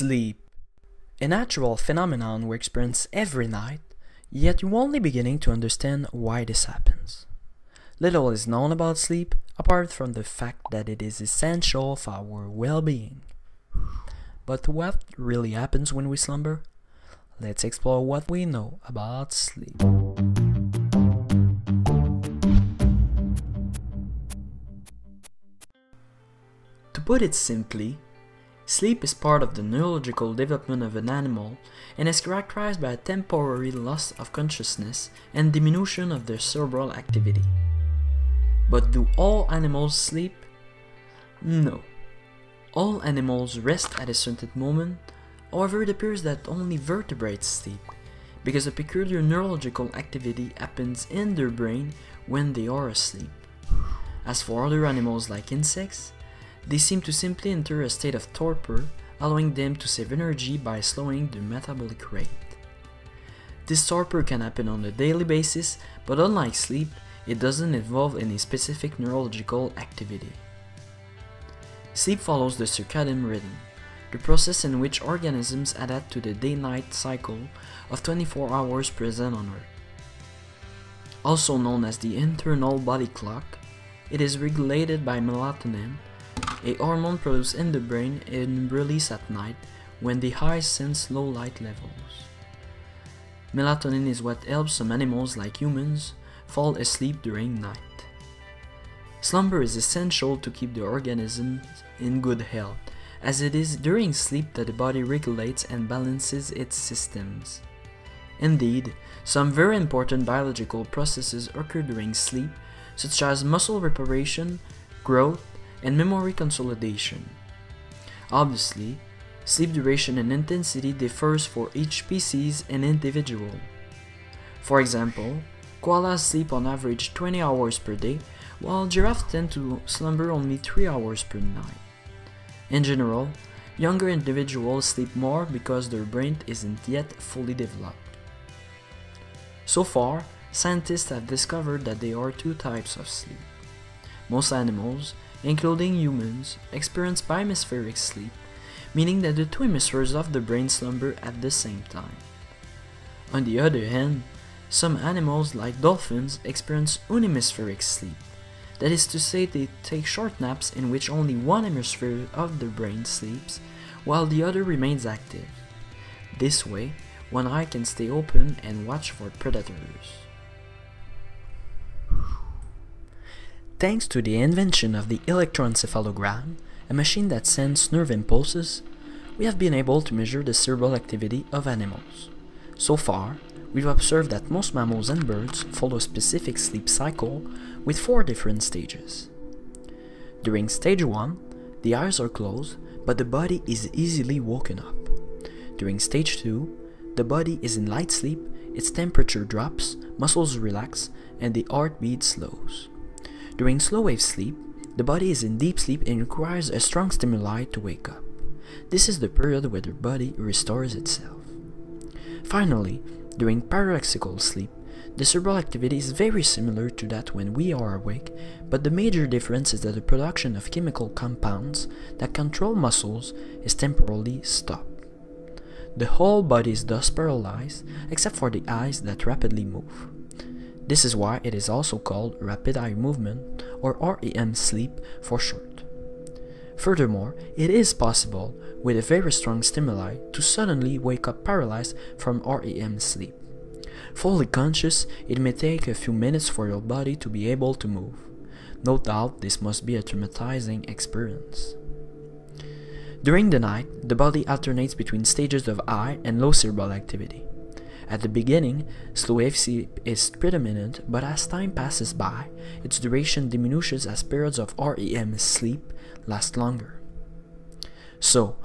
sleep, a natural phenomenon we experience every night, yet you're only beginning to understand why this happens. Little is known about sleep, apart from the fact that it is essential for our well-being. But what really happens when we slumber? Let's explore what we know about sleep. To put it simply, sleep is part of the neurological development of an animal and is characterized by a temporary loss of consciousness and diminution of their cerebral activity. But do all animals sleep? No. All animals rest at a certain moment, however it appears that only vertebrates sleep, because a peculiar neurological activity happens in their brain when they are asleep. As for other animals like insects, they seem to simply enter a state of torpor, allowing them to save energy by slowing their metabolic rate. This torpor can happen on a daily basis, but unlike sleep, it doesn't involve any specific neurological activity. Sleep follows the circadian rhythm, the process in which organisms adapt to the day-night cycle of 24 hours present on Earth. Also known as the internal body clock, it is regulated by melatonin, a hormone produced in the brain and released at night when the eyes sense low light levels. Melatonin is what helps some animals like humans fall asleep during night. Slumber is essential to keep the organism in good health, as it is during sleep that the body regulates and balances its systems. Indeed, some very important biological processes occur during sleep, such as muscle reparation, growth, and memory consolidation. Obviously, sleep duration and intensity differs for each species and individual. For example, koalas sleep on average 20 hours per day, while giraffes tend to slumber only 3 hours per night. In general, younger individuals sleep more because their brain isn't yet fully developed. So far, scientists have discovered that there are two types of sleep. Most animals, including humans, experience bihemispheric sleep, meaning that the two hemispheres of the brain slumber at the same time. On the other hand, some animals, like dolphins, experience unihemispheric sleep, that is to say they take short naps in which only one hemisphere of the brain sleeps, while the other remains active. This way, one eye can stay open and watch for predators. Thanks to the invention of the electroencephalogram, a machine that sends nerve impulses, we have been able to measure the cerebral activity of animals. So far, we've observed that most mammals and birds follow a specific sleep cycle with 4 different stages. During stage 1, the eyes are closed, but the body is easily woken up. During stage 2, the body is in light sleep, its temperature drops, muscles relax, and the heartbeat slows. During slow-wave sleep, the body is in deep sleep and requires a strong stimuli to wake up. This is the period where the body restores itself. Finally, during paradoxical sleep, the cerebral activity is very similar to that when we are awake, but the major difference is that the production of chemical compounds that control muscles is temporarily stopped. The whole body is thus paralyzed, except for the eyes that rapidly move. This is why it is also called rapid eye movement, or REM sleep for short. Furthermore, it is possible, with a very strong stimuli, to suddenly wake up paralyzed from REM sleep. Fully conscious, it may take a few minutes for your body to be able to move. No doubt, this must be a traumatizing experience. During the night, the body alternates between stages of high and low cerebral activity. At the beginning, slow-wave sleep is predominant, but as time passes by, its duration diminishes as periods of REM sleep last longer. So,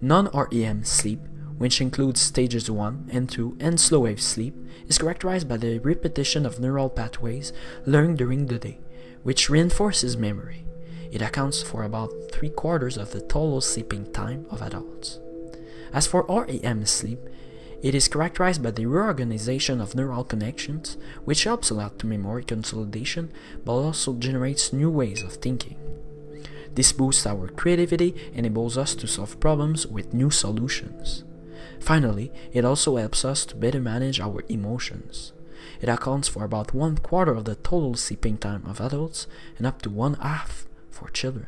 non-REM sleep, which includes stages 1 and 2 and slow-wave sleep, is characterized by the repetition of neural pathways learned during the day, which reinforces memory. It accounts for about 3/4 of the total sleeping time of adults. As for REM sleep, it is characterized by the reorganization of neural connections, which helps a lot to memory consolidation but also generates new ways of thinking. This boosts our creativity and enables us to solve problems with new solutions. Finally, it also helps us to better manage our emotions. It accounts for about 1/4 of the total sleeping time of adults and up to 1/2 for children.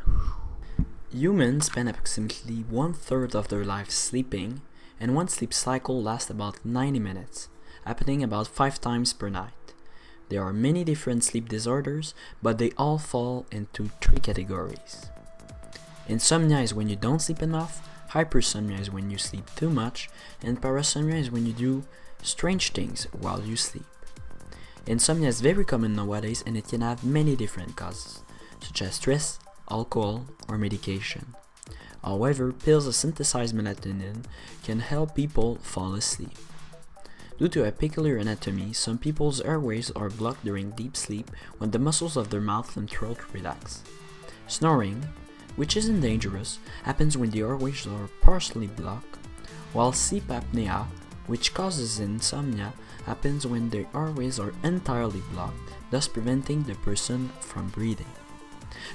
Humans spend approximately 1/3 of their life sleeping, and one sleep cycle lasts about 90 minutes, happening about 5 times per night. There are many different sleep disorders, but they all fall into 3 categories. Insomnia is when you don't sleep enough, hypersomnia is when you sleep too much, and parasomnia is when you do strange things while you sleep. Insomnia is very common nowadays and it can have many different causes, such as stress, alcohol, or medication. However, pills of synthesized melatonin can help people fall asleep. Due to a peculiar anatomy, some people's airways are blocked during deep sleep when the muscles of their mouth and throat relax. Snoring, which isn't dangerous, happens when the airways are partially blocked, while sleep apnea, which causes insomnia, happens when the airways are entirely blocked, thus preventing the person from breathing.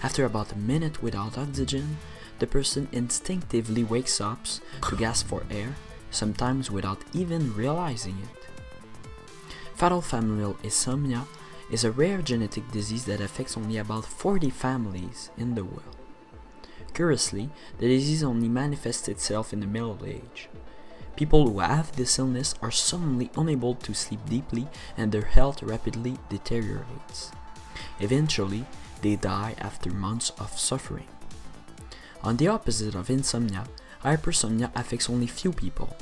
After about a minute without oxygen, the person instinctively wakes up to gasp for air, sometimes without even realizing it. Fatal familial insomnia is a rare genetic disease that affects only about 40 families in the world. Curiously, the disease only manifests itself in the middle age. People who have this illness are suddenly unable to sleep deeply and their health rapidly deteriorates. Eventually, they die after months of suffering. On the opposite of insomnia, hypersomnia affects only few people.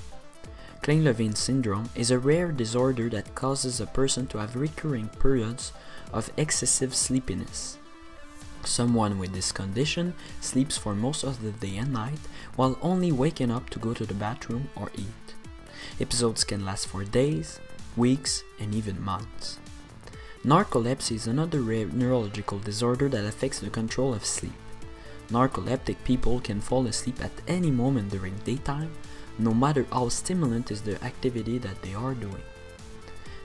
Kleine-Levin syndrome is a rare disorder that causes a person to have recurring periods of excessive sleepiness. Someone with this condition sleeps for most of the day and night, while only waking up to go to the bathroom or eat. Episodes can last for days, weeks, and even months. Narcolepsy is another rare neurological disorder that affects the control of sleep. Narcoleptic people can fall asleep at any moment during daytime, no matter how stimulant is the activity that they are doing.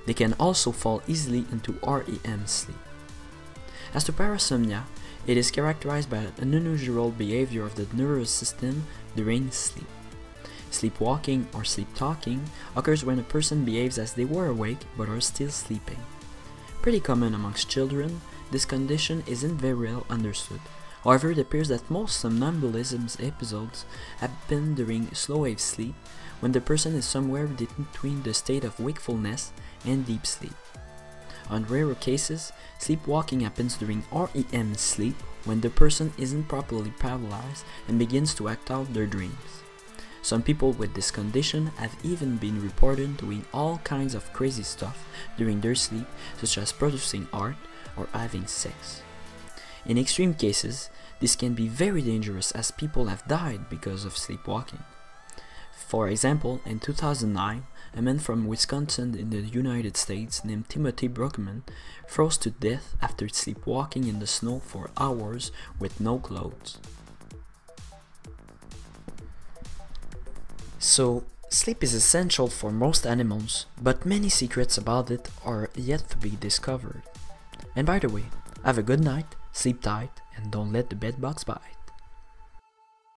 They can also fall easily into REM sleep. As to parasomnia, it is characterized by an unusual behavior of the nervous system during sleep. Sleepwalking or sleep talking occurs when a person behaves as they were awake but are still sleeping. Pretty common amongst children, this condition isn't very well understood. However, it appears that most somnambulism episodes happen during slow-wave sleep, when the person is somewhere between the state of wakefulness and deep sleep. On rare cases, sleepwalking happens during REM sleep, when the person isn't properly paralyzed and begins to act out their dreams. Some people with this condition have even been reported doing all kinds of crazy stuff during their sleep, such as producing art or having sex. In extreme cases, this can be very dangerous as people have died because of sleepwalking. For example, in 2009, a man from Wisconsin in the United States named Timothy Brookman froze to death after sleepwalking in the snow for hours with no clothes. So, sleep is essential for most animals, but many secrets about it are yet to be discovered. And by the way, have a good night, sleep tight, and don't let the bedbugs bite.